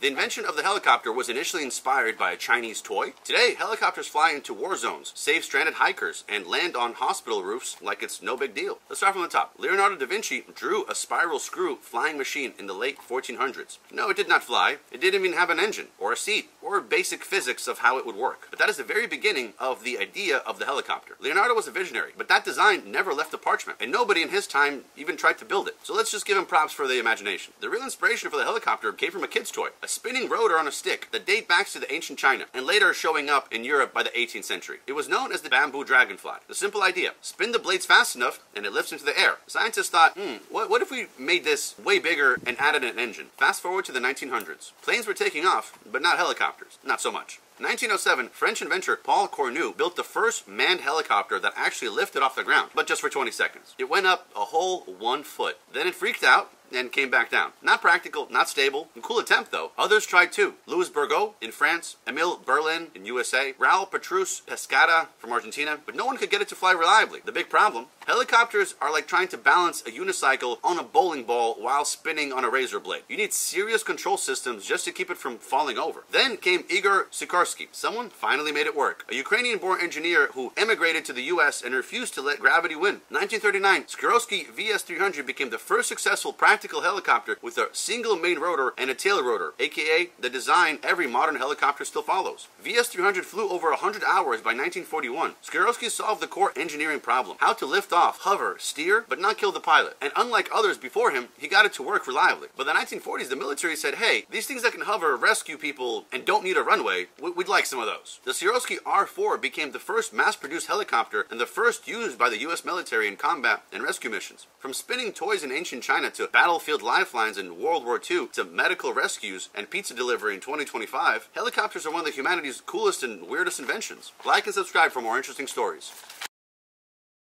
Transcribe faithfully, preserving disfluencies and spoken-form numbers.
The invention of the helicopter was initially inspired by a Chinese toy. Today, helicopters fly into war zones, save stranded hikers, and land on hospital roofs like it's no big deal. Let's start from the top. Leonardo da Vinci drew a spiral screw flying machine in the late fourteen hundreds. No, it did not fly. It didn't even have an engine, or a seat, or basic physics of how it would work. But that is the very beginning of the idea of the helicopter. Leonardo was a visionary, but that design never left the parchment, and nobody in his time even tried to build it. So let's just give him props for the imagination. The real inspiration for the helicopter came from a kid's toy. A spinning rotor on a stick that dates back to the ancient China and later showing up in Europe by the eighteenth century. It was known as the bamboo dragonfly. The simple idea, spin the blades fast enough and it lifts into the air. Scientists thought, hmm, what, what if we made this way bigger and added an engine? Fast forward to the nineteen hundreds. Planes were taking off, but not helicopters. Not so much. In nineteen oh seven, French inventor Paul Cornu built the first manned helicopter that actually lifted off the ground, but just for twenty seconds. It went up a whole one foot. Then it freaked out and came back down. Not practical, not stable. A cool attempt though. Others tried too. Louis Burgot in France, Emil Berlin in U S A, Raoul Petrus Pescada from Argentina, but no one could get it to fly reliably. The big problem, helicopters are like trying to balance a unicycle on a bowling ball while spinning on a razor blade. You need serious control systems just to keep it from falling over. Then came Igor Sikorsky. Someone finally made it work. A Ukrainian-born engineer who emigrated to the U S and refused to let gravity win. nineteen thirty-nine, Sikorsky V S three hundred became the first successful practical helicopter with a single main rotor and a tail rotor, aka the design every modern helicopter still follows. V S three hundred flew over one hundred hours by nineteen forty-one. Sikorsky solved the core engineering problem, how to lift off, hover, steer, but not kill the pilot. And unlike others before him, he got it to work reliably. But in the nineteen forties, the military said, hey, these things that can hover, rescue people, and don't need a runway, we'd like some of those. The Sikorsky R four became the first mass-produced helicopter and the first used by the U S military in combat and rescue missions. From spinning toys in ancient China to battle battlefield lifelines in World War Two to medical rescues and pizza delivery in twenty twenty-five, helicopters are one of the humanity's coolest and weirdest inventions. Like and subscribe for more interesting stories.